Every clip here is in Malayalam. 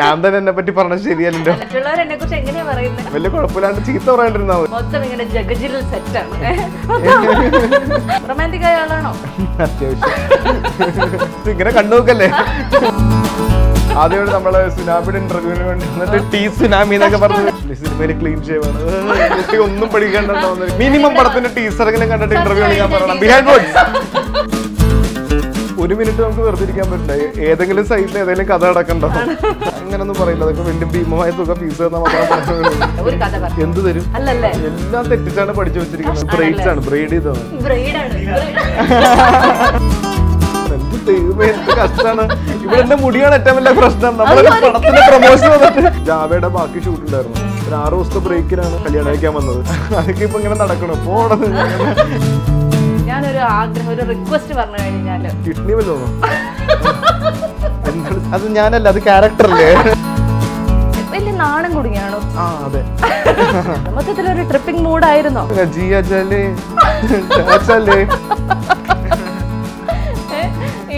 ഞാൻ തന്നെ എന്നെ പറ്റി പറഞ്ഞ ശരിയല്ലോ. വലിയ കുഴപ്പമില്ലാണ്ട് ചീത്ത പറയാണ്ടിരുന്നാ അത്യാവശ്യം ഇങ്ങനെ കണ്ടുനോക്കല്ലേ. ആദ്യം നമ്മള് സുനാമിയുടെ ഇന്റർവ്യൂവിന് വേണ്ടി വന്നിട്ട് ടീ സുനാമി എന്നൊക്കെ പറഞ്ഞു സിനിമയിൽ ക്ലീൻ ചെയ്യുവാണ്, ഒന്നും പഠിക്കണ്ടോ. മിനിമം പടത്തിന്റെ ടീച്ചറെങ്കിലും കണ്ടിട്ട് ഇന്റർവ്യൂവിൽ ഞാൻ പറയണം ഒരു മിനിറ്റ് നമുക്ക് വെറുതെ ഇരിക്കാൻ പറ്റില്ല. ഏതെങ്കിലും സൈഡിൽ ഏതെങ്കിലും കഥ അടക്കണ്ടോ അങ്ങനൊന്നും പറയില്ല. അതൊക്കെ വലിയ ഭീമമായ തുക ഫീസ് എന്ത് തരും. എല്ലാം തെറ്റിച്ചാണ് പഠിച്ചു വെച്ചിരിക്കുന്നത്. ബ്രൈഡ്സ് ആണ് ബ്രൈഡ് ചെയ്തത്. എന്ത് ദൈവമേ എന്ത് കഷ്ടമാണ്. ഇവിടെ എന്റെ മുടിയാണ് ഏറ്റവും വലിയ പ്രശ്നം. നമ്മളൊരു പടത്തിന്റെ പ്രൊമോഷൻ വന്നിട്ട് ജാവയുടെ ബാക്കി ഷൂട്ട് ഉണ്ടായിരുന്നു. ഒരു 6 ദിവസത്തെ ബ്രേക്കിലാണ് കല്യാണം കഴിക്കാൻ വന്നത്. അതൊക്കെ ഇപ്പൊ ഇങ്ങനെ നടക്കണം. പോണത് കിഡ്നി വല്ലോ അത് ഞാനല്ല, അത് ക്യാരക്ടറല്ലേ. നാണം കുടുങ്ങിയാണോ? ആ അതെ, മൊത്തത്തിലൊരു ട്രിപ്പിംഗ് മൂഡായിരുന്നോ?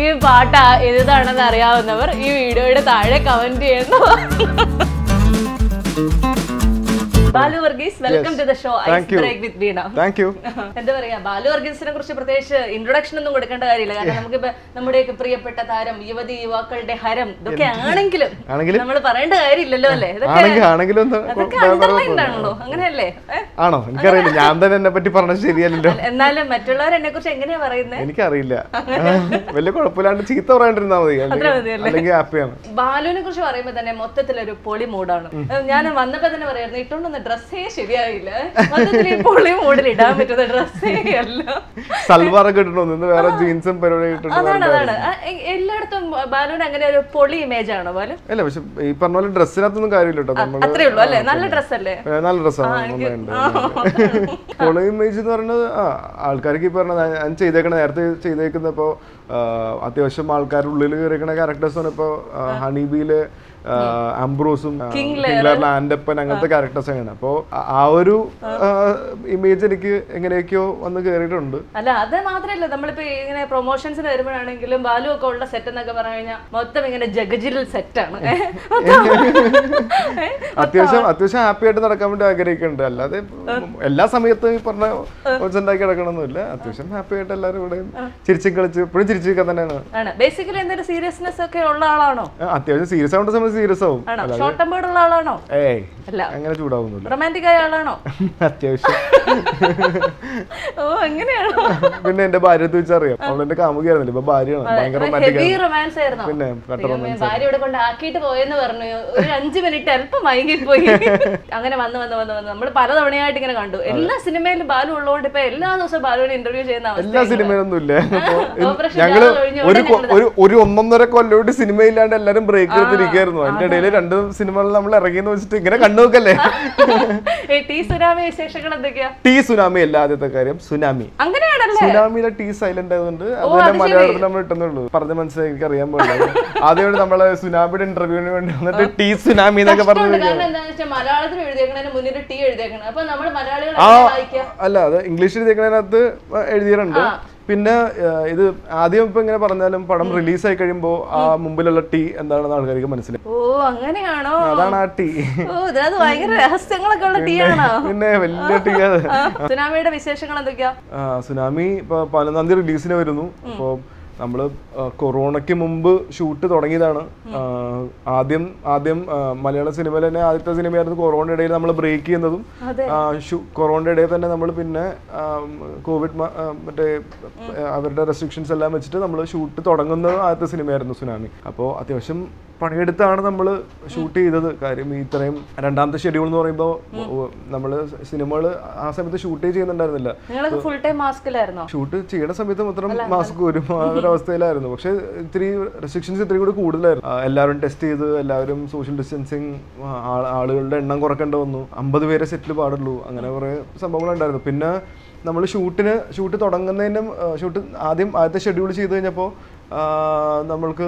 ഈ പാട്ട് ഏതാണെന്ന് അറിയാവുന്നവർ ഈ വീഡിയോയുടെ താഴെ കമന്റ് ചെയ്യുന്നു. Balu Varghese, welcome to the show ice break with Veena. Thank you. എന്താ പറയാ, ബാലു വർഗീസിനെ കുറിച്ച് പ്രത്യേകിച്ച് ഇൻട്രൊഡക്ഷൻ ഒന്നും കൊടുക്കേണ്ട കാര്യമില്ല. കാരണം നമുക്കിപ്പോ നമ്മുടെയൊക്കെ പ്രിയപ്പെട്ട താരം, യുവതി യുവാക്കളുടെ ഹരം, ഇതൊക്കെ ആണെങ്കിലും നമ്മൾ പറയേണ്ട കാര്യമില്ലല്ലോ അല്ലേ. അതൊക്കെ അണ്ടർലൈൻഡാണല്ലോ, അങ്ങനെയല്ലേ? ആണോ? എനിക്കറിയില്ല, ഞാൻ തന്നെ എന്നെ പറ്റി പറഞ്ഞത് ശരിയല്ലോ. എന്നാലും മറ്റുള്ളവർ എന്നെ കുറിച്ച് എങ്ങനെയാ പറയുന്നത് എനിക്കറിയില്ല. വലിയ കുഴപ്പമില്ലാണ്ട് ചീത്ത പറയാണ്ടിരുന്നാ മതി, അല്ലെങ്കിൽ ഹാപ്പിയാണ്. ബാലുവിനെ കുറിച്ച് പറയുമ്പോ തന്നെ മൊത്തത്തിലൊരു പൊളി മൂടാണ്. ഞാൻ വന്നപ്പോ തന്നെ പറയായിരുന്നു ഇട്ടോണ്ടൊന്ന് ഡ്രസ്സേ ശരിയായില്ല. പൊളി മോഡൽ ഇടാൻ പറ്റുന്ന ഡ്രസ്സേ അല്ല. സൽവാർ കിട്ടണമെന്ന് വേറെ ജീൻസും പരിപാടി. അതാണ് എല്ലായിടത്തും ബാലുവിന് അങ്ങനെ ഒരു പൊളി ഇമേജ് ആണോ? ബാലു അല്ല, പക്ഷെ ഈ പറഞ്ഞ പോലെ ഡ്രസ്സിനകത്തൊന്നും കാര്യമില്ലട്ടോ. അത്രേ ഉള്ളൂ അല്ലേ? നല്ല ഡ്രസ്സല്ലേ? നല്ല ഡ്രസ്സാണ്. പൊളി ഇമേജ് എന്ന് പറയുന്നത് ആൾക്കാർക്ക് ഈ പറഞ്ഞ ഞാൻ ചെയ്തേക്കണ നേരത്തെ ചെയ്തേക്കുന്നപ്പോ അത്യാവശ്യം ആൾക്കാരുടെ ഉള്ളിൽ കയറിക്കണ ക്യാരക്ടേഴ്സാണ്. ഇപ്പൊ ഹണിബിയില് അംബ്രോസും ആൻഡപ്പൻ അങ്ങനത്തെ ക്യാരക്ടേഴ്സ് ആണ്. അപ്പൊ ആ ഒരു ഇമേജ് എനിക്ക് എങ്ങനെയൊക്കെയോ വന്ന് കേറിയിട്ടുണ്ട്. അല്ല അത് മാത്രല്ല, നമ്മളിപ്പോ ഇങ്ങനെ പ്രൊമോഷൻസിന് വരുമ്പോഴാണെങ്കിലും ബാലു ഒക്കെ ഉള്ള സെറ്റ് എന്നൊക്കെ പറഞ്ഞു കഴിഞ്ഞാൽ മൊത്തം ഇങ്ങനെ ജഗജിരൽ സെറ്റാണ്. അത്യാവശ്യം ഹാപ്പി ആയിട്ട് നടക്കാൻ വേണ്ടി ആഗ്രഹിക്കുന്നുണ്ട്. അല്ലാതെ എല്ലാ സമയത്തും ഈ പറഞ്ഞ ഉണ്ടാക്കി കിടക്കണമെന്നില്ല. അത്യാവശ്യം ഹാപ്പി ആയിട്ട് എല്ലാവരും ഇവിടെ ചിരിച്ചു കളിച്ച് ഇപ്പോഴും ചിരിച്ചിരിക്കാൻ തന്നെയാണ്. ബേസിക്കലി എന്തൊരു സീരിയസ്നെസ് ഒക്കെ ഉള്ള ആളാണോ? അത്യാവശ്യം സീരിയസ് ആവേണ്ട സമയത്ത് സീരിയസ് ആവും. ഷോർട്ട് ടെമ്പേർഡ് ഉള്ള ആളാണോ? ഏയ് അല്ല, അങ്ങനെ ചൂടാവുന്നില്ല. റൊമാൻറ്റിക് ആയ ആളാണോ? അത്യാവശ്യം. ഓ അങ്ങനെയാണോ? പിന്നെ എന്റെ ഭാര്യ ചോദിച്ചറിയാം, അവളെന്റെ കാമുകയായിരുന്നില്ല, ഇപ്പൊ ഭാര്യയാണ്. ഭയങ്കര റൊമാൻസ് ആയിരുന്നു. പിന്നെ ഭാര്യയോടെ കൊണ്ട് ആക്കിയിട്ട് പോയെന്ന് പറഞ്ഞു. ഒരു 5 മിനിറ്റ് അല്പം മയങ്ങിപ്പോയി. അങ്ങനെ വന്ന് വന്ന് വന്ന് വന്ന് നമ്മൾ പലതവണയായിട്ട് ഇങ്ങനെ കണ്ടു. എല്ലാ സിനിമയിലും ബാലു ഉള്ളതുകൊണ്ട് ഇപ്പൊ എല്ലാ ദിവസവും ബാലുവിനെ ഇന്റർവ്യൂ ചെയ്യുന്ന അവസ്ഥ. എല്ലാ സിനിമയിലൊന്നും ഇല്ല. ഞങ്ങള് ഒരു 1.5 കൊല്ലമായിട്ട് സിനിമയില്ലാണ്ട് എല്ലാരും ബ്രേക്ക് എടുത്തിരിക്കായിരുന്നു. അതിന്റെ ഇടയിൽ 2 സിനിമകൾ നമ്മൾ ഇറങ്ങിയെന്ന് വെച്ചിട്ട് ഇങ്ങനെ കണ്ടുവെക്കല്ലേ. ടീ സുനാമി അല്ല ആദ്യത്തെ കാര്യം, സുനാമി. സുനാമിയിലെ ടീ സൈലന്റ് ആയതുകൊണ്ട് അതുപോലെ മലയാളത്തിൽ നമ്മൾ ഇട്ടുന്നുള്ളൂ. പറഞ്ഞ മനസ്സിലായി, എനിക്ക് അറിയാൻ പാടില്ല. ആദ്യമായിട്ട് നമ്മള് സുനാമിയുടെ ഇന്റർവ്യൂവിന് വേണ്ടി വന്നിട്ട് ടീ സുനാമി എന്നൊക്കെ പറഞ്ഞു. മലയാളത്തിൽ എഴുതിയേക്കണതിന് മുന്നിൽ ടീ എഴുതിയേക്കണം. അപ്പൊ നമ്മൾ മലയാളികൾ അല്ല, അത് ഇംഗ്ലീഷ് എഴുതിയേക്കണതിനകത്ത് എഴുതിയിട്ടുണ്ട്. പിന്നെ ഇത് ആദ്യം ഇപ്പൊ ഇങ്ങനെ പറഞ്ഞാലും പടം റിലീസായി കഴിയുമ്പോ ആ മുമ്പിലുള്ള ടീ എന്താണെന്ന് ആൾക്കാർക്ക് മനസ്സിലായി. ഓ അങ്ങനെയാണോ? അതാണ് ആ ടീ. ഓ അത് ഭയങ്കര രഹസ്യങ്ങളൊക്കെ ഉള്ള ടീ ആണോ? പിന്നെ വലിയ ടീ. സുനാമിയുടെ വിശേഷങ്ങൾ എന്തൊക്കെയാ? സുനാമി ഇപ്പൊ 15-ാം തീയതി റിലീസിന് വരുന്നു. അപ്പൊ നമ്മള് കൊറോണയ്ക്ക് മുമ്പ് ഷൂട്ട് തുടങ്ങിയതാണ്. ആദ്യം മലയാള സിനിമയിൽ തന്നെ ആദ്യത്തെ സിനിമയായിരുന്നു. കൊറോണയുടെ ഇടയിൽ നമ്മൾ ബ്രേക്ക് ചെയ്യുന്നതും കൊറോണയുടെ ഇടയിൽ തന്നെ നമ്മൾ പിന്നെ കോവിഡ് മറ്റേ അവരുടെ റെസ്ട്രിക്ഷൻസ് എല്ലാം വെച്ചിട്ട് നമ്മൾ ഷൂട്ട് തുടങ്ങുന്നത് ആദ്യത്തെ സിനിമയായിരുന്നു സുനാമി. അപ്പോൾ അത്യാവശ്യം പണിയെടുത്താണ് നമ്മൾ ഷൂട്ട് ചെയ്തത്. കാര്യം ഇത്രയും രണ്ടാമത്തെ ഷെഡ്യൂൾ എന്ന് പറയുമ്പോൾ നമ്മൾ സിനിമകൾ ആ സമയത്ത് ഷൂട്ടേ ചെയ്യുന്നുണ്ടായിരുന്നില്ല. ഷൂട്ട് ചെയ്യുന്ന സമയത്ത് മാത്രം മാസ്ക് വരും, ആ ഒരു അവസ്ഥയിലായിരുന്നു. പക്ഷെ ഇത്തിരി റെസ്ട്രിക്ഷൻസ് ഇത്തിരി കൂടി കൂടുതലായിരുന്നു. എല്ലാവരും ടെസ്റ്റ് ചെയ്ത്, എല്ലാവരും സോഷ്യൽ ഡിസ്റ്റൻസിങ്, ആളുകളുടെ എണ്ണം കുറക്കേണ്ടി വന്നു. 50 പേരെ സെറ്റിൽ പാടുള്ളൂ, അങ്ങനെ കുറെ സംഭവങ്ങളുണ്ടായിരുന്നു. പിന്നെ നമ്മൾ ഷൂട്ട് തുടങ്ങുന്നതിനും ഷൂട്ട് ആദ്യത്തെ ഷെഡ്യൂൾ ചെയ്ത് കഴിഞ്ഞപ്പോൾ നമ്മൾക്ക്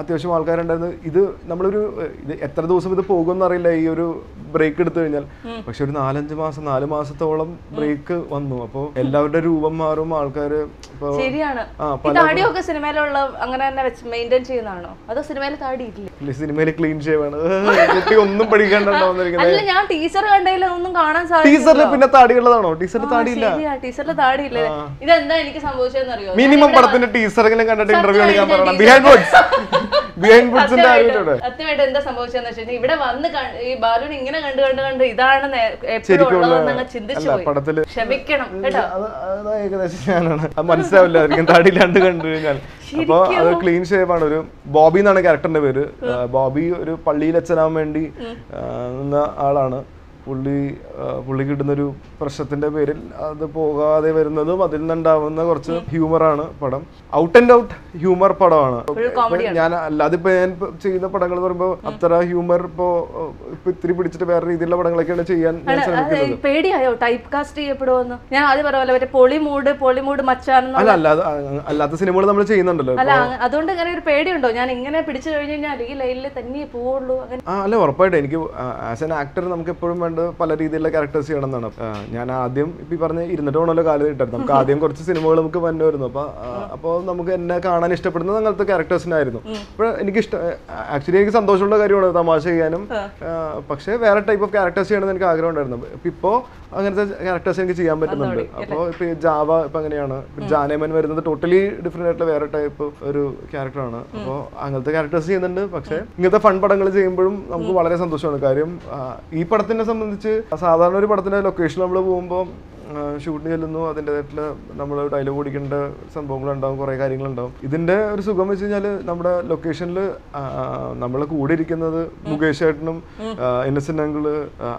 അത്യാവശ്യം ആൾക്കാരുണ്ടായിരുന്നു. ഇത് നമ്മളൊരു ഇത് എത്ര ദിവസം ഇത് പോകുമെന്നറിയില്ല ഈ ഒരു ബ്രേക്ക് എടുത്തു കഴിഞ്ഞാൽ. പക്ഷെ ഒരു 4 മാസത്തോളം ബ്രേക്ക് വന്നു. അപ്പോൾ എല്ലാവരുടെ രൂപം മാറും ആൾക്കാർ. സിനിമയിൽ ക്ലീൻ ഷേവാണ്, ഒന്നും പഠിക്കാണ്ടിരിക്കുന്നത്. പിന്നെ താടിയുള്ളതാണോ? ടീച്ചറിന്റെ താടിയില്ല. ഇതെന്താ എനിക്ക് സംഭവിച്ചതെന്നറിയോ? മിനിമം പടത്തിന്റെ ടീച്ചറെങ്കിലും കണ്ടിട്ട് സത്യമായിട്ട് എന്താ സംഭവിച്ചെന്ന് വെച്ചാൽ ഇവിടെ വന്ന് ഈ ബാലുവിനെ ഇങ്ങനെ കണ്ട് കണ്ട് കണ്ട് ഇതാണ് ചിന്തിച്ചു പോയി. ക്ഷമിക്കണം കേട്ടോ, ഏകദേശം ഞാനാണ്. മനസ്സിലാവില്ലായിരിക്കും താടിയില്ലാണ്ട് കണ്ടു കഴിഞ്ഞാൽ. അപ്പൊ അത് ക്ലീൻ ഷേപ്പ് ആണ്. ഒരു ബോബി എന്നാണ് ക്യാരക്ടറിന്റെ പേര്. ബോബി ഒരു പള്ളിയിൽ അച്ഛനാവാൻ വേണ്ടി നിന്ന ആളാണ്. പുള്ളി കിട്ടുന്നൊരു പ്രശ്നത്തിന്റെ പേരിൽ അത് പോകാതെ വരുന്നതും അതിൽ നിന്നുണ്ടാവുന്ന കുറച്ച് ഹ്യൂമറാണ് പടം. ഔട്ട് ആൻഡ് ഔട്ട് ഹ്യൂമർ പടമാണ്. ഞാൻ അല്ലാതിപ്പോ ഞാൻ ചെയ്യുന്ന പടങ്ങൾ എന്ന് പറയുമ്പോൾ അത്ര ഹ്യൂമർ ഇപ്പൊ ഇത്തിരി പിടിച്ചിട്ട് വേറെ രീതിയിലുള്ള പടങ്ങളൊക്കെയാണ് ചെയ്യാൻ ശ്രമിക്കുന്നത്. പേടിയായോ ടൈപ്പ് കാസ്റ്റ് ചെയ്യപ്പെടുമെന്ന്? ഞാൻ ആദ്യം പറയാമല്ലോ മറ്റേ പൊളിമൂട് മച്ചാൻ അല്ലാത്ത സിനിമകൾ നമ്മൾ ചെയ്യുന്നുണ്ടല്ലോ. അതുകൊണ്ട് ഇങ്ങനെ ഒരു പേടിയുണ്ടോ? ഞാൻ ഇങ്ങനെ പിടിച്ചു കഴിഞ്ഞു കഴിഞ്ഞാൽ ഈ ലൈനിൽ തന്നെ പോവുള്ളൂ? അല്ല, ഉറപ്പായിട്ടും എനിക്ക് ആസ് എൻ ആക്ടർ നമുക്ക് എപ്പോഴും പല രീതിയിലുള്ള ക്യാരക്ടേഴ്സ് ചെയ്യണം എന്നാണ്. ഞാൻ ആദ്യം ഇപ്പൊ പറഞ്ഞ ഇരുന്നിട്ടാണല്ലോ കാലം ഇട്ടത്. നമുക്ക് ആദ്യം കുറച്ച് സിനിമകൾ നമുക്ക് വന്നുമായിരുന്നു. അപ്പോൾ നമുക്ക് എന്നെ കാണാൻ ഇഷ്ടപ്പെടുന്നത് അങ്ങനത്തെ ക്യാരക്ടേഴ്സിനായിരുന്നു. അപ്പോൾ എനിക്ക് സന്തോഷമുള്ള കാര്യമാണ് തമാശ ചെയ്യാനും. പക്ഷേ വേറെ ടൈപ്പ് ഓഫ് ക്യാരക്ടേഴ്സ് ചെയ്യണമെന്ന് എനിക്ക് ആഗ്രഹം ഉണ്ടായിരുന്നു. ഇപ്പോൾ അങ്ങനത്തെ ക്യാരക്ടേഴ്സ് എനിക്ക് ചെയ്യാൻ പറ്റുന്നുണ്ട്. അപ്പോൾ ഇപ്പൊ ജാവ ഇപ്പൊ അങ്ങനെയാണ്. ജാനേമൻ വരുന്നത് ടോട്ടലി ഡിഫറെന്റ് ആയിട്ടുള്ള വേറെ ടൈപ്പ് ഒരു ക്യാരക്ടറാണ്. അപ്പോൾ അങ്ങനത്തെ ക്യാരക്ടേഴ്സ് ചെയ്യുന്നുണ്ട്. പക്ഷേ ഇങ്ങനത്തെ ഫൺ പടങ്ങൾ ചെയ്യുമ്പോഴും നമുക്ക് വളരെ സന്തോഷമാണ്. കാര്യം ഈ പടത്തിന്റെ സംബന്ധിച്ച് സാധാരണ ഒരു പടത്തിന്റെ ലൊക്കേഷൻ നമ്മൾ പോകുമ്പോൾ ഷൂട്ടിന് ചെല്ലുന്നു. അതിൻ്റെതായിട്ടുള്ള നമ്മൾ ഡയലോഗ് ഓടിക്കേണ്ട സംഭവങ്ങളുണ്ടാവും, കുറേ കാര്യങ്ങളുണ്ടാവും. ഇതിൻ്റെ ഒരു സുഖം വെച്ച് കഴിഞ്ഞാൽ നമ്മുടെ ലൊക്കേഷനിൽ നമ്മളെ കൂടെ ഇരിക്കുന്നത് മുകേഷ് ഏട്ടനും ഇന്നസെന്റ് അങ്കിള്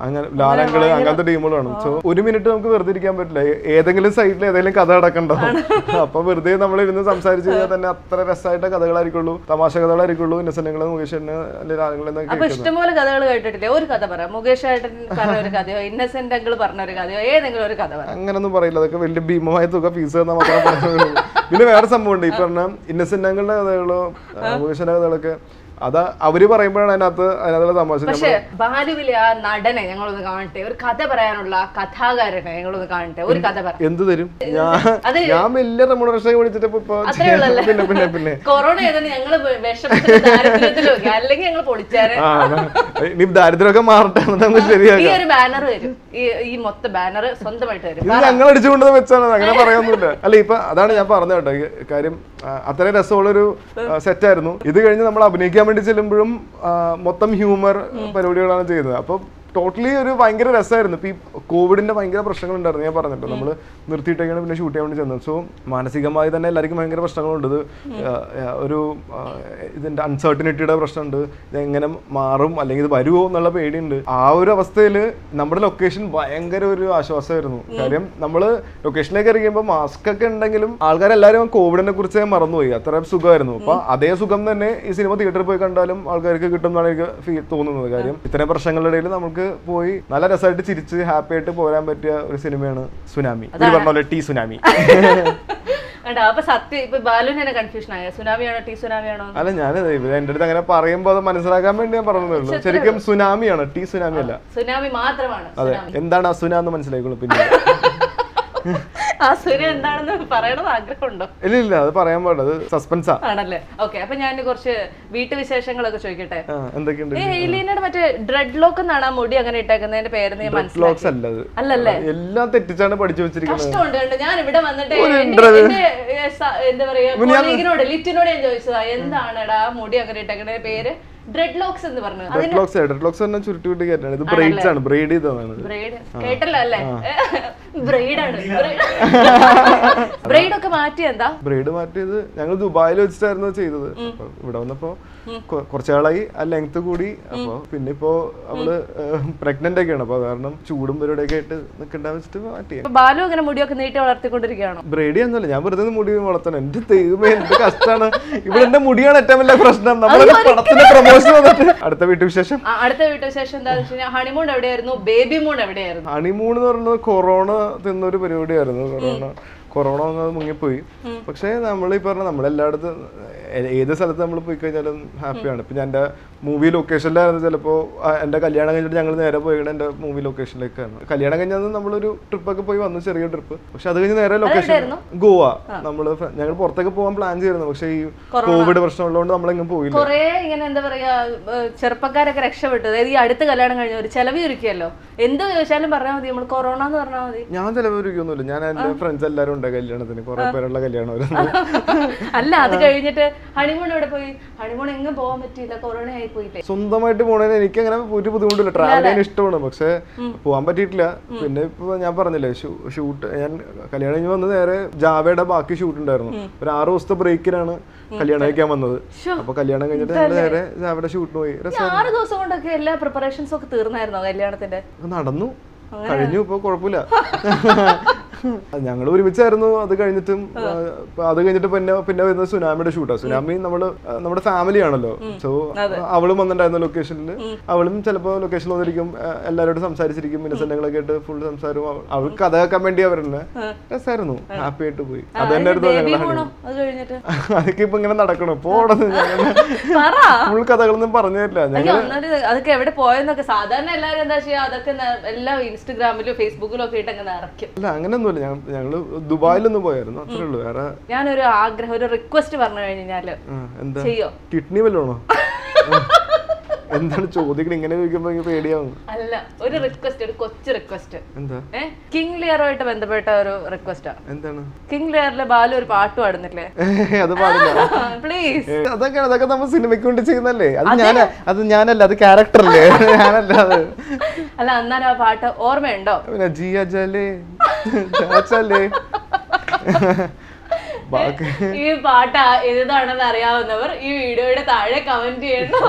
അങ്ങനെ ലാലങ്കിള് അങ്ങനത്തെ ടീമുകളാണ്. സോ ഒരു മിനിറ്റ് നമുക്ക് വെറുതെ ഇരിക്കാൻ പറ്റില്ല. ഏതെങ്കിലും സൈഡിൽ ഏതെങ്കിലും കഥ അടക്കണ്ടാവും. അപ്പോൾ വെറുതെ നമ്മളിരുന്ന് സംസാരിച്ച് കഴിഞ്ഞാൽ തന്നെ അത്ര രസമായിട്ട് കഥകളായിരിക്കുള്ളൂ, തമാശ കഥകളായിരിക്കുള്ളൂ. ഇന്നസെന്റ് അങ്കിള് മുകേഷ് ഏട്ടന് അല്ലെങ്കിൽ ലാലങ്കിളെന്നൊക്കെ ഇഷ്ടംപോലെ കഥകൾ കേട്ടിട്ടില്ലേ? ഒരു കഥ പറ. മുകേഷ് ഏട്ടൻ പറഞ്ഞ ഒരു കഥയോ ഇന്നസെന്റ് അങ്കിള് പറഞ്ഞ ഒരു കഥയോ ഏതെങ്കിലും ഒരു കഥ. അങ്ങനൊന്നും പറയില്ല. അതൊക്കെ വലിയ ഭീമമായ തുക ഫീസ് തന്നാൽ മാത്രമേ പറഞ്ഞു. പിന്നെ വേറെ സംഭവമുണ്ട്. ഈ പറഞ്ഞ ഇന്നസെന്റ് അങ്കിളുടെ കഥകളോ മുകേഷന്റെ കഥകളൊക്കെ അതാ അവര് പറയുമ്പോഴാണ് അതിനകത്തുള്ള തമാശ. പക്ഷേ ബാലുവിലെ ആ നടനെ ഞങ്ങളൊന്ന് കാണട്ടെ. ഒരു കഥ പറയാനുള്ള കഥാകാരനെ ഞങ്ങളൊന്ന് കാണട്ടെ. ഒരു കഥ പറ. എന്ത് തരും? ഞാൻ വലിയ റെമുണറേഷൻ വിളിച്ചിട്ട് പിന്നെ കൊറോണ ഞങ്ങള് വിഷമത്തിലും അല്ലെങ്കിൽ ഞങ്ങൾ പൊളിച്ചാരെ. ഇനി ദാരിദ്ര്യമൊക്കെ മാറട്ടെ. ശരിയായി ഒരു ബാനർ വരും. ഈ മൊത്തം ബാനർ സ്വന്തമായിട്ട് വരും. ഞങ്ങൾ അടിച്ചുകൊണ്ട് വെച്ചാണ്. അങ്ങനെ പറയാനൊന്നുമില്ല. അല്ല ഇപ്പൊ അതാണ് ഞാൻ പറഞ്ഞ കേട്ടോ. കാര്യം അത്രയും രസമുള്ളൊരു സെറ്റായിരുന്നു. ഇത് കഴിഞ്ഞ് നമ്മൾ അഭിനയിക്കാൻ വേണ്ടി ചെല്ലുമ്പോഴും മൊത്തം ഹ്യൂമർ പരിപാടികളാണ് ചെയ്യുന്നത്. അപ്പോൾ ടോട്ടലി ഒരു ഭയങ്കര രസമായിരുന്നു. ഇപ്പം ഈ കോവിഡിൻ്റെ ഭയങ്കര പ്രശ്നങ്ങളുണ്ടായിരുന്നു. ഞാൻ പറഞ്ഞിട്ട് നമ്മൾ നിർത്തിയിട്ടൊക്കെയാണ് പിന്നെ ഷൂട്ട് ചെയ്യാൻ വേണ്ടി ചെന്നത്. സോ മാനസികമായി തന്നെ എല്ലാവർക്കും ഭയങ്കര പ്രശ്നങ്ങളുണ്ട്. ഒരു ഇതിൻ്റെ അൺസർട്ടനിറ്റിയുടെ പ്രശ്നമുണ്ട്. ഇതെങ്ങനെ മാറും അല്ലെങ്കിൽ ഇത് വരുമോ എന്നുള്ള പേടിയുണ്ട്. ആ ഒരു അവസ്ഥയിൽ നമ്മുടെ ലൊക്കേഷൻ ഭയങ്കര ഒരു ആശ്വാസമായിരുന്നു. കാര്യം നമ്മൾ ലൊക്കേഷനിലേക്ക് ഇറങ്ങിയപ്പോൾ മാസ്ക് ഒക്കെ ഉണ്ടെങ്കിലും ആൾക്കാരെല്ലാവരും കോവിഡിനെ കുറിച്ച് മറന്നുപോയി. അത്ര സുഖമായിരുന്നു. അപ്പോൾ അതേ സുഖം തന്നെ ഈ സിനിമ തിയേറ്ററിൽ പോയി കണ്ടാലും ആൾക്കാർക്ക് കിട്ടും എന്നാണ് എനിക്ക് തോന്നുന്നത്. കാര്യം ഇത്തരം പ്രശ്നങ്ങളുടെ ഇടയിൽ നമുക്ക് പോയി നല്ല രസമായിട്ട് ചിരിച്ച് ഹാപ്പി ആയിട്ട് പോരാൻ പറ്റിയ ഒരു സിനിമയാണ് സുനാമി. ഇവര് പറഞ്ഞ പോലെ ടീ സുനാമി. അപ്പൊ സത്യം ഇപ്പൊ ബാലുവിന് കൺഫ്യൂഷൻ ആയ സുനാമിയാണോ ടീ സുനാമിയാണോ? അല്ല ഞാൻ എന്റെ അടുത്ത് അങ്ങനെ പറയുമ്പോ അത് മനസ്സിലാക്കാൻ വേണ്ടി ഞാൻ പറഞ്ഞതേ. ശരിക്കും സുനാമിയാണ്, ടീ സുനാമി അല്ല. സുനാമി മാത്രമാണ്. അതെ, എന്താണ് ആ സുനാന്ന് മനസ്സിലായിക്കോളൂ. പിന്നെ ഇല്ല, അത് പറയാൻ പാടില്ല. അത് സസ്പെൻസ് ആണല്ലേ. ഓക്കെ, അപ്പൊ ഞാൻ കുറച്ച് വീട്ടുവിശേഷങ്ങളൊക്കെ ചോദിക്കട്ടെ. എന്തൊക്കെയുണ്ട്? എയിലീനയുടെ മറ്റേ ഡ്രെഡ് ലോക്ക് എന്നാണ് ആ മുടി അങ്ങനെ ഇട്ടേക്കുന്നതിന്റെ പേര്. നീ മനസ്സിലാക്കി അല്ലല്ലേ? എല്ലാം തെറ്റിച്ചാണ് പഠിച്ചു വെച്ചിരിക്കുന്നത്. കഷ്ടമുണ്ട് കണ്ടോ. ഞാൻ ഇവിടെ വന്നിട്ട് എന്താ പറയാ ലിറ്റിനോട് ഞാൻ ചോദിച്ചതാ എന്താണെടാ ആ മുടി അങ്ങനെ ഇട്ടേക്കുന്നതിന്റെ പേര് ബ്രൈഡ് മാറ്റിയത് ഞങ്ങൾ ദുബായിൽ വെച്ചിട്ടായിരുന്നു ചെയ്തത്. ഇവിടെ വന്നപ്പോ കുറച്ചാളായി ആ ലെങ്ത് കൂടി. അപ്പൊ പിന്നെ ഇപ്പോ അവള് പ്രഗ്നന്റ് ഒക്കെയാണ്. അപ്പൊ കാരണം ചൂടും പരിപാടിയൊക്കെ ആയിട്ട് നിൽക്കണ്ട വെച്ചിട്ട് മാറ്റിയ. ബാലു അങ്ങനെ മുടിയൊക്കെ നീട്ടി വളർത്തിക്കൊണ്ടിരിക്കുകയാണോ? ബ്രൈഡ് എന്നല്ല, ഞാൻ വെറുതെ മുടി വളർത്തണം. എന്റെ ദൈവമേ എന്ത് കഷ്ടമാണ്. ഇവിടെ എന്റെ മുടിയാണ് ഏറ്റവും വലിയ പ്രശ്നം. നമ്മളൊരു പടത്തിന്റെ പ്രൊമോഷൻ വന്നിട്ട് അടുത്ത വീട്ടുവിശേഷം എന്താണെന്ന് വെച്ച് കഴിഞ്ഞാൽ ഹണിമൂൺ എവിടെയായിരുന്നു, ബേബി മൂൺ എവിടെയായിരുന്നു? ഹണിമൂൺ എന്ന് പറയുന്നത് കൊറോണ തിന്നൊരു പരിപാടിയായിരുന്നു. കൊറോണ കൊറോണ വന്നത് മുങ്ങിപ്പോയി. പക്ഷേ നമ്മളീ പറഞ്ഞ നമ്മളെല്ലായിടത്തും ഏത് സ്ഥലത്ത് നമ്മൾ പോയി കഴിഞ്ഞാലും ഹാപ്പിയാണ്. ഇപ്പം ഞാൻ എൻ്റെ മൂവി ലൊക്കേഷനിലായിരുന്നു, ചിലപ്പോൾ എൻ്റെ കല്യാണം കഴിഞ്ഞിട്ട് ഞങ്ങൾ നേരെ പോയത് എൻ്റെ മൂവി ലൊക്കേഷനിലേക്കായിരുന്നു. കല്യാണം കഴിഞ്ഞാൽ നമ്മളൊരു ട്രിപ്പൊക്കെ പോയി വന്നു, ചെറിയ ട്രിപ്പ്. പക്ഷെ അത് കഴിഞ്ഞ് നേരെ ലൊക്കേഷൻ ഗോവ. ഞങ്ങൾ പുറത്തൊക്കെ പോകാൻ പ്ലാൻ ചെയ്തിരുന്നു, പക്ഷെ ഈ കോവിഡ് പ്രശ്നം ഉള്ളതുകൊണ്ട് നമ്മളെങ്ങും പോയില്ല. കുറേ ഇങ്ങനെ എന്താ പറയാ, ചെറുപ്പക്കാരൊക്കെ രക്ഷപ്പെട്ടു. അതായത് ഈ അടുത്ത കല്യാണം കഴിഞ്ഞവർ ചെലവൊരുക്കിയല്ലോ, എന്ത് ചോദിച്ചാലും പറഞ്ഞാൽ മതി, നമ്മൾ കൊറോണ എന്ന് പറഞ്ഞാൽ മതി. ഞാൻ ചെലവൊരുക്കൊന്നുമില്ല, ഞാൻ എൻ്റെ ഫ്രണ്ട്സ് എല്ലാവരും ഉണ്ട് കല്യാണത്തിന്, കുറെ പേരുള്ള കല്യാണം അല്ല. അത് കഴിഞ്ഞിട്ട് ഹണിമൂൺ എവിടെ പോയി, ഹണിമൂൺ എങ്ങും പോകാൻ പറ്റിയില്ല, കൊറോണ ആയി പോയില്ലേ. സ്വന്തമായിട്ട് പോകണേന് എനിക്ക് അങ്ങനെ ഒരു ബുദ്ധിമുട്ടില്ല, ട്രാവൽ ചെയ്യാൻ ഇഷ്ടമാണ്, പക്ഷെ പോകാൻ പറ്റിയിട്ടില്ല. പിന്നെ ഇപ്പൊ ഞാൻ പറഞ്ഞില്ലേ ഷൂട്ട്, ഞാൻ കല്യാണം കഴിഞ്ഞ് വന്നത് നേരെ ജാവയുടെ ബാക്കി ഷൂട്ട് ഉണ്ടായിരുന്നു. ഒരു 6 ദിവസത്തെ ബ്രേക്കിനാണ് കല്യാണം കഴിക്കാൻ വന്നത്. അപ്പൊ കല്യാണം കഴിഞ്ഞിട്ട് ഞങ്ങൾ നേരെ ജാവയുടെ ഷൂട്ടിന് പോയി. 6 ദിവസം കൊണ്ടൊക്കെ എല്ലാ പ്രിപ്പറേഷൻസും ഒക്കെ തീർന്നായിരുന്നോ കല്യാണത്തിന്റെ? നടന്നു കഴിഞ്ഞു, ഇപ്പൊ കുഴപ്പമില്ല. ഞങ്ങൾ ഒരുമിച്ചായിരുന്നു. അത് കഴിഞ്ഞിട്ടും പിന്നെ വരുന്നത് സുനാമിയുടെ ഷൂട്ടാ. സുനാമി നമ്മുടെ ഫാമിലിയാണല്ലോ. സോ അവളും വന്നിട്ടുണ്ടായിരുന്നു ലൊക്കേഷനിൽ. അവളും ചിലപ്പോൾ ലൊക്കേഷനിൽ വന്നിരിക്കും, എല്ലാവരോടും സംസാരിച്ചിരിക്കും, ഇന്നസെന്റുകളൊക്കെ ആയിട്ട് ഫുൾ സംസാരവും. അവൾക്ക് കഥ കേൾക്കാൻ വേണ്ടി അവരുടെ രസമായിരുന്നു, ഹാപ്പി ആയിട്ട് പോയി. അത് തന്നെയായിരുന്നു. അതൊക്കെ ഇപ്പൊ ഇങ്ങനെ നടക്കണം. ഇപ്പൊ ഫുൾ കഥകളൊന്നും പറഞ്ഞു തരില്ല. അതൊക്കെ എവിടെ പോയെന്നൊക്കെ സാധാരണ എല്ലാവരും എന്താ ചെയ്യാ, അതൊക്കെ എല്ലാം ഇൻസ്റ്റാഗ്രാമിലും ഫേസ്ബുക്കിലും ഒക്കെ ഇട്ടങ്ങ് നിറയ്ക്കും. അങ്ങനെയൊന്നുമില്ല, ഞങ്ങള് ദുബായിലൊന്നും പോയായിരുന്നു, അത്രേ ഉള്ളൂ. വേറെ ഞാനൊരു ആഗ്രഹം, ഒരു റിക്വസ്റ്റ് പറഞ്ഞു കഴിഞ്ഞാല് എന്താ, കിഡ്നി വല്ലോണോ? എന്താണ് ചോദിക്കണേ ഇങ്ങനെ ചോദിക്കുമ്പോ പേടിയാവും. അല്ല, ഒരു റിക്വസ്റ്റ്, ഒരു കൊച്ചു റിക്വസ്റ്റ്. എന്താ? കിങ് ലിയറുമായിട്ട് ബന്ധപ്പെട്ട ഒരു റിക്വസ്റ്റാ. എന്താണ്? കിങ് ലിയറിലെ ബാലു ഒരു പാട്ട് പാടുന്നില്ലേ, അത് പാടില്ല പ്ലീസ്. അതൊക്കെ നമ്മൾ സിനിമയ്ക്ക് വേണ്ടി ചെയ്യുന്നല്ലേ. അത് ഞാനല്ല, അത് ക്യാരക്ടറല്ലേ, ഞാനല്ല അത്. അല്ല, അന്നാലും ആ പാട്ട് ഓർമ്മയുണ്ടോ? ഈ പാട്ട് ഏതാണെന്ന് അറിയാവുന്നവർ ഈ വീഡിയോയുടെ താഴെ കമന്റ് ചെയ്യണം.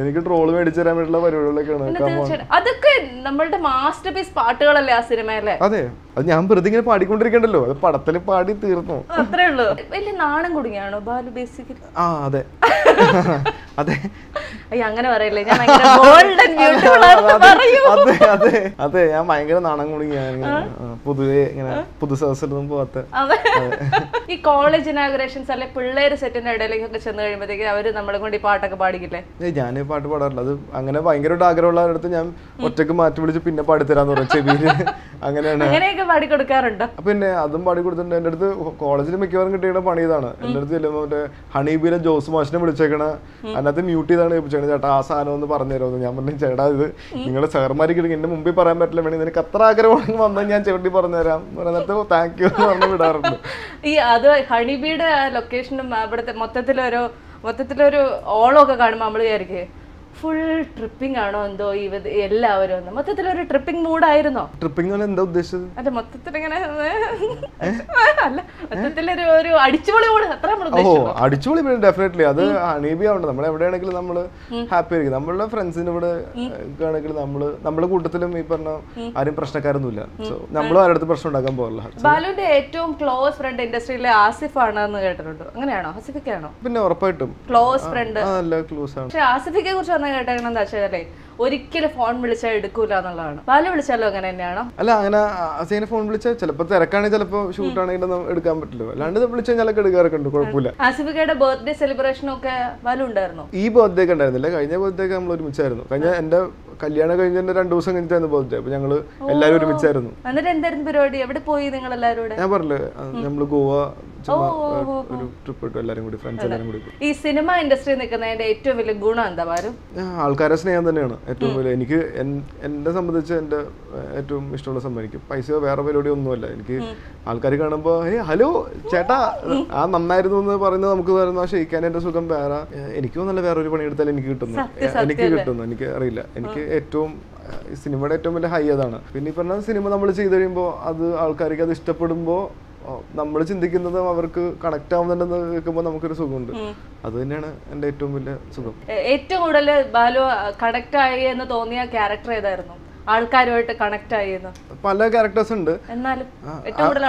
എനിക്ക് ട്രോള് മേടിച്ചു തരാൻ വേണ്ടിയുള്ള പരിപാടികളൊക്കെയാണ്. അതൊക്കെ നമ്മളുടെ മാസ്റ്റർ പീസ് പാട്ടുകളല്ലേ ആ സിനിമയിലെ. അതെ, അത് ഞാൻ വെറുതെ ഇങ്ങനെ പാടിക്കൊണ്ടിരിക്കണ്ടല്ലോ, അത് പടത്തിൽ പാടി തീർന്നു, അത്രേ ഉള്ളൂ. വലിയ നാണം കുടുങ്ങിയാണോ ബാലു ബേസിക്കലി? ആ അതെ അതെ. അയ്യ അങ്ങനെ പറയല്ലേ, ഞാൻ അതെ ഞാൻ ഭയങ്കര നാണം കുടുങ്ങിയാണ് പൊതുവെ, ഇങ്ങനെ പുതു സദസ്സിലൊന്നും പോവാത്ത. ഈ കോളേജ് ഇനാഗുറേഷൻസ് അല്ലെ പിള്ളേര് സെറ്റിന്റെ ഇടയിലേക്കൊക്കെ ചെന്ന് കഴിയുമ്പോഴത്തേക്ക് അവര് നമ്മളെ കൊണ്ട് ഈ പാട്ടൊക്കെ പാടിക്കില്ലേ? ഞാൻ പാട്ട് പാടാറില്ല. അത് അങ്ങനെ ഭയങ്കരമായിട്ട് ആഗ്രഹമുള്ളവരടുത്ത് ഞാൻ ഒറ്റക്ക് മാറ്റി വിളിച്ച് പിന്നെ പാടിത്തരാന്ന് പറയും ചെവിയില്. അങ്ങനെയൊക്കെ പാടി കൊടുക്കാറുണ്ട്. പിന്നെ അതും പാടി കൊടുത്തിട്ടുണ്ട്. എന്റെ അടുത്ത് കോളേജിൽ മിക്കവാറും കിട്ടിയ പണി ഇതാണ്. എന്റെ അടുത്ത് ചെല്ലുമ്പോൾ മറ്റേ ഹണീബീനെ ജോസ് മാഷിനെ വിളിച്ചേക്കണ, അതിനകത്ത് മ്യൂട്ട് ചെയ്താണ് ചോദിച്ചത്, ചേട്ടാ ആ സാധനം ഒന്ന് പറഞ്ഞു തരുമെന്ന്. ഞാൻ പറഞ്ഞു, ചേട്ടാ ഇത് നിങ്ങൾ സാർമാർ കിട്ടും, എന്റെ മുമ്പിൽ പറയാൻ പറ്റില്ല, വേണമെങ്കിൽ നിനക്ക് അത്ര ആഗ്രഹമാണെങ്കിൽ വന്നാൽ ഞാൻ ചെവിട്ടി പറഞ്ഞുതരാം എന്നിട്ട് താങ്ക് യു എന്ന് പറഞ്ഞു വിടാറുണ്ട്. ഈ അത് ഹണിബിയുടെ ലൊക്കേഷനും അവിടുത്തെ മൊത്തത്തിലൊരു ഓളമൊക്കെ കാണുമ്പോൾ നമ്മൾ വിചാരിക്കേ ഫുൾ ട്രിപ്പിംഗ് ആണോ എന്തോ എല്ലാവരും. മൊത്തത്തിലൊരു ട്രിപ്പിംഗ് മൂഡായിരുന്നോ? ട്രിപ്പിംഗ് എന്താ ഉദ്ദേശിച്ചത്? അതെ, മൊത്തത്തിൽ ഇങ്ങനെ അല്ല, മൊത്തത്തിലൊരു ഒരു അടിച്ചുപൊളി മൂഡ്, അത്ര നമ്മൾ ഉദ്ദേശിച്ചത്. അടിച്ചുപൊളി മൂഡ് ഡെഫിനറ്റ്ലി. അത് ഹണീബി ആവണ്ട, നമ്മൾ എവിടെയാണെങ്കിലും നമ്മൾ ഹാപ്പി ആയിരിക്കും. നമ്മളുടെ ഫ്രണ്ട്സിന്റെ ഇവിടെ ആണെങ്കിലും നമ്മുടെ കൂട്ടത്തിലും ഈ പറഞ്ഞ ആരും പ്രശ്നക്കാരൊന്നുമില്ല. സോ നമ്മളും ആരുടെ അടുത്ത് പ്രശ്നം ഉണ്ടാക്കാൻ പോകില്ല. ബാലുവിന്റെ ഏറ്റവും ക്ലോസ് ഫ്രണ്ട് ഇൻഡസ്ട്രിയിലെ ആസിഫ് ആണെന്ന് കേട്ടിട്ടുണ്ട്. അങ്ങനെയാണോ? ആസിഫിക്കാണോ? പിന്നെ ഉറപ്പായിട്ടും ക്ലോസ് ഫ്രണ്ട്. ക്ലോസ് ആണ്. പക്ഷെ ആസിഫിക്കെ കുറിച്ച് കേട്ടെന്താ വെച്ചാലേ ഒരിക്കലും ഫോൺ വിളിച്ചാൽ എടുക്കൂല എന്നുള്ളതാണ്. ബാലു വിളിച്ചാലും അങ്ങനെ തന്നെയാണോ? അല്ല, അങ്ങനെ ഫോൺ വിളിച്ചാൽ ചിലപ്പോൾ തിരക്കാണെങ്കിൽ, ചിലപ്പോൾ ഷൂട്ടാണെങ്കിലും എടുക്കാൻ പറ്റില്ല. അല്ലാണ്ട് വിളിച്ചു കഴിഞ്ഞാലൊക്കെ എടുക്കാറൊക്കെ ഉണ്ട്, കുഴപ്പമില്ല. ആസിഫിക്കയുടെ ബർത്ത്ഡേ സെലിബ്രേഷനൊക്കെ ബാലു ഉണ്ടായിരുന്നോ? ഈ ബർത്ത്ഡേ ഒക്കെ ഉണ്ടായിരുന്നില്ല, കഴിഞ്ഞ ബർത്ത്ഡേ ഒക്കെ നമ്മൾ ഒരുമിച്ചായിരുന്നു. കഴിഞ്ഞ എന്റെ കല്യാണം കഴിഞ്ഞ 2 ദിവസം കഴിഞ്ഞിട്ടായിരുന്നു ബർത്ത്ഡേ. അപ്പൊ ഞങ്ങള് എല്ലാവരും ഒരുമിച്ചായിരുന്നു. എന്നിട്ട് എന്തായിരുന്നു പരിപാടി, എവിടെ പോയി നിങ്ങൾ എല്ലാവരും? ഞാൻ പറഞ്ഞില്ലേ, നമ്മള് ഗോവ ഒരു ട്രിപ്പ് ഇട്ടു, എല്ലാരും കൂടി, ഫ്രണ്ട്സ് എല്ലാരും കൂടി. ഈ സിനിമ ഇൻഡസ്ട്രി നിൽക്കുന്നതിന്റെ ഏറ്റവും വലിയ ഗുണം എന്താ? ആൾക്കാരെ സ്നേഹം തന്നെയാണ് ഏറ്റവും വലിയ. എനിക്ക് എന്നെ സംബന്ധിച്ച് എന്റെ ഏറ്റവും ഇഷ്ടമുള്ള സംഭവം, എനിക്ക് പൈസ വേറെ പരിപാടി ഒന്നുമല്ല. എനിക്ക് ആൾക്കാർ കാണുമ്പോ ഹലോ ചേട്ടാ ആ നന്നായിരുന്നു എന്ന് പറയുന്നത് നമുക്ക് തരുന്ന ഷെയ്ക്കാൻ എന്റെ സുഖം വേറെ. എനിക്കും നല്ല വേറൊരു പണിയെടുത്താലും എനിക്ക് കിട്ടുന്നു. എനിക്ക് അറിയില്ല, എനിക്ക് ഏറ്റവും സിനിമയുടെ ഏറ്റവും വലിയ ഹൈ അതാണ്. പിന്നെ ഈ പറഞ്ഞ സിനിമ നമ്മൾ ചെയ്ത് കഴിയുമ്പോൾ അത് ആൾക്കാർക്ക് അത് ഇഷ്ടപ്പെടുമ്പോ നമ്മൾ ചിന്തിക്കുന്നത് അവർക്ക് കണക്ട് ആവുന്നുണ്ടെന്ന് കേൾക്കുമ്പോൾ നമുക്കൊരു സുഖമുണ്ട്. അത് തന്നെയാണ് എന്റെ ഏറ്റവും വലിയ സുഖം. ഏറ്റവും കൂടുതൽ ബാലു കണക്ട് ആയി എന്ന് തോന്നിയ ക്യാരക്ടർ ഏതായിരുന്നു? ആൾക്കാരുമായിട്ട് കണക്ട് ആയിന്ന് പല ക്യാരക്ടേഴ്സ് ഉണ്ട്. എന്നാലും ഏറ്റവും കൂടുതൽ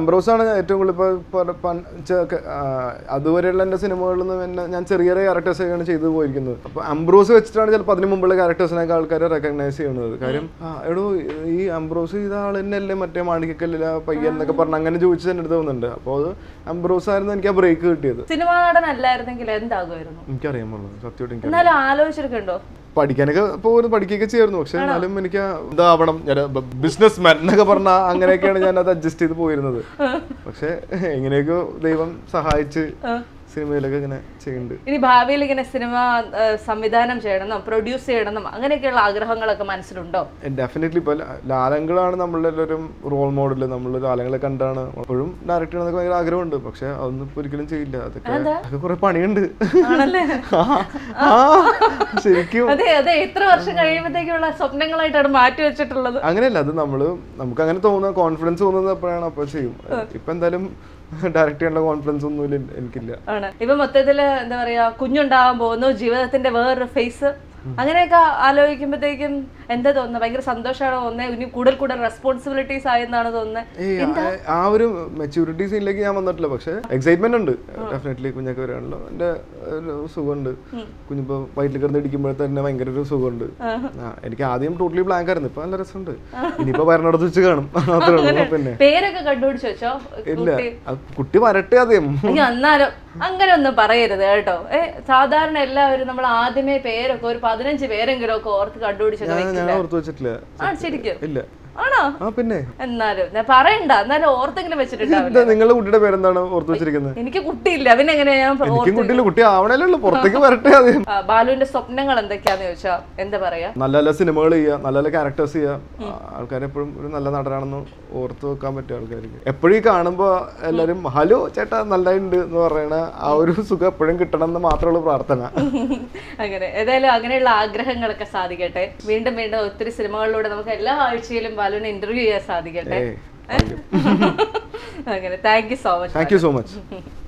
അംബ്രോസാണ് ഏറ്റവും കൂടുതൽ അതുവരെയുള്ള എൻ്റെ സിനിമകളിൽ നിന്ന് ഞാൻ ചെറിയ ചെറിയ ക്യാരക്ടേഴ്സ് ആണ് ചെയ്തു പോയിരിക്കുന്നത്. അപ്പോൾ അംബ്രോസ് വെച്ചിട്ടാണ് ചിലപ്പോൾ അതിന് മുമ്പുള്ള ക്യാരക്ടേഴ്സിനൊക്കെ ആൾക്കാരെ റെക്കഗ്നൈസ് ചെയ്യുന്നത്. കാര്യം എടോ ഈ അംബ്രോസ് ചെയ്ത ആൾ തന്നെയല്ലേ മറ്റേ മാണിക്കക്കല്ലിൽ പയ്യൻ എന്നൊക്കെ പറഞ്ഞ് അങ്ങനെ ചോദിച്ചു തന്നെ എടുത്ത് തോന്നുന്നുണ്ട്. അപ്പോൾ അത് അംബ്രോസ് ആയിരുന്നു എനിക്ക് ആ ബ്രേക്ക് കിട്ടിയത്. സിനിമാ നടനല്ലായിരുന്നെങ്കിൽ എന്താകുമായിരുന്നു എനിക്കറിയാമല്ലോ സത്യമായിട്ട് എനിക്ക്. എന്നാലും ആലോചിച്ചിട്ടുണ്ടോ? പഠിക്കാനൊക്കെ പോകുന്നത് പഠിക്കുകയൊക്കെ ചെയ്യായിരുന്നു. പക്ഷെ എന്നാലും എനിക്ക് ഇതാവണം ഞാൻ ബിസിനസ് മാൻ എന്നൊക്കെ പറഞ്ഞാൽ അങ്ങനെയൊക്കെയാണ് ഞാൻ അത് അഡ്ജസ്റ്റ് ചെയ്ത് പോയിരുന്നത്. പക്ഷെ എങ്ങനെയൊക്കെ ദൈവം സഹായിച്ച് സിനിമയിലൊക്കെ ഇങ്ങനെ ചെയ്യുന്നുണ്ട്. ഇനി ഭാവിയിൽ ഇങ്ങനെ സിനിമ സംവിധാനം ചെയ്യണമെന്നോ പ്രൊഡ്യൂസ് ചെയ്യണമെന്നോ അങ്ങനെയൊക്കെയുള്ള ആഗ്രഹങ്ങളൊക്കെ മനസ്സിലുണ്ടോ? ഡെഫിനറ്റ്ലി. ഇപ്പോൾ ലാലങ്കളാണ് നമ്മളെല്ലാവരും റോൾ മോഡൽ. നമ്മൾ ലാലങ്ങളെ കണ്ടാണ് അപ്പോഴും ഡയറക്റ്റ് ചെയ്യണമെന്നൊക്കെ ഭയങ്കര ആഗ്രഹമുണ്ട്. പക്ഷെ അതൊന്നും ഇപ്പോൾ ഒരിക്കലും ചെയ്യില്ല. അതൊക്കെ കുറെ പണിയുണ്ട് ശരിക്കും. അതെ അതെ, എത്ര വർഷം കഴിയുമ്പോഴത്തേക്കുള്ള സ്വപ്നങ്ങളായിട്ടാണ് മാറ്റി വെച്ചിട്ടുള്ളത്. അങ്ങനെയല്ല, അത് നമ്മള് നമുക്ക് അങ്ങനെ തോന്നുന്ന കോൺഫിഡൻസ് തോന്നുന്നത് അപ്പോഴാണ് അപ്പോൾ ചെയ്യും. ഇപ്പൊ എന്തായാലും ഡയറക്റ്റ് ചെയ്യാനുള്ള കോൺഫിഡൻസ് ഒന്നും എനിക്കില്ല. ആണ് ഇപ്പൊ മൊത്തത്തില് എന്താ പറയാ, കുഞ്ഞുണ്ടാവാൻ പോകുന്നു, ജീവിതത്തിന്റെ വേറൊരു ഫേസ്, അങ്ങനെയൊക്കെ ആലോചിക്കുമ്പോഴത്തേക്കും എന്താ തോന്നുന്നത്? ഭയങ്കര സന്തോഷമാണോ തോന്നുന്നത്? ഇനി കൂടുതൽ കൂടുതൽ റെസ്പോൺസിബിലിറ്റീസ് ആയെന്നാണ് തോന്നുന്നത്? ആ ഒരു മെച്യൂരിറ്റി സീനിലേക്ക് ഞാൻ വന്നിട്ടില്ല. പക്ഷെ എക്സൈറ്റ്മെന്റ് ഉണ്ട് ഡെഫിനറ്റ്ലി. കുഞ്ഞൊക്കെ വരാണല്ലോ, എന്റെ സുഖമുണ്ട്. കുഞ്ഞിപ്പോ വൈറ്റിൽ കിടന്ന് ഇടിക്കുമ്പോഴേ തന്നെ ഭയങ്കര ഒരു സുഖമുണ്ട്. എനിക്ക് ആദ്യം ടോട്ടലി ബ്ലാങ്ക് ആയിരുന്നു, ഇപ്പൊ നല്ല രസമുണ്ട്. ഇനിയിപ്പോ വരണടുത്ത് വെച്ച് കാണും. പിന്നെ പേരൊക്കെ കണ്ടുപിടിച്ച് വെച്ചോ? ഇല്ല, കുട്ടി വരട്ടെ ആദ്യം. എന്നാലും അങ്ങനെ ഒന്നും പറയരുത് കേട്ടോ. സാധാരണ എല്ലാവരും നമ്മൾ ആദ്യമേ പേരൊക്കെ ഒരു 15 പേരെങ്കിലും ഒക്കെ ഓർത്ത് കണ്ടുപിടിച്ചിട്ടില്ല. പറയണ്ട, എന്നാലും ഓർത്തെങ്കിലും വെച്ചിട്ടുണ്ടാവില്ല. നിങ്ങളുടെ കുട്ടിയുടെ പേരെന്താണ് ഓർത്ത് വെച്ചിരിക്കുന്നത്? എനിക്ക് കുട്ടിയില്ല, പിന്നെ എങ്ങനെയാ? ബാലുവിന്റെ സ്വപ്നങ്ങൾ എന്തൊക്കെയാന്ന് ചോദിച്ചാ എന്താ പറയാ, നല്ല നല്ല സിനിമകൾ ചെയ്യുക, നല്ല നല്ല ക്യാരക്ടേഴ്സ് ചെയ്യുക, ആൾക്കാരെപ്പോഴും ഒരു നല്ല നടനാണെന്ന് ഓർത്ത് വെക്കാൻ പറ്റും. ആൾക്കാർക്ക് എപ്പോഴും കാണുമ്പോ എല്ലാരും ഹലോ ചേട്ടാ നല്ലുണ്ട് എന്ന് പറയണ ആ ഒരു സുഖം എപ്പോഴും കിട്ടണം എന്ന് മാത്രമുള്ള പ്രാർത്ഥന. അങ്ങനെ ഏതായാലും അങ്ങനെയുള്ള ആഗ്രഹങ്ങളൊക്കെ സാധിക്കട്ടെ. വീണ്ടും വീണ്ടും ഒത്തിരി സിനിമകളിലൂടെ നമുക്ക് എല്ലാ ആഴ്ചയിലും ബാലുവിനെ ഇന്റർവ്യൂ ചെയ്യാൻ സാധിക്കട്ടെ. അങ്ങനെ താങ്ക് യു സോ മച്ച്.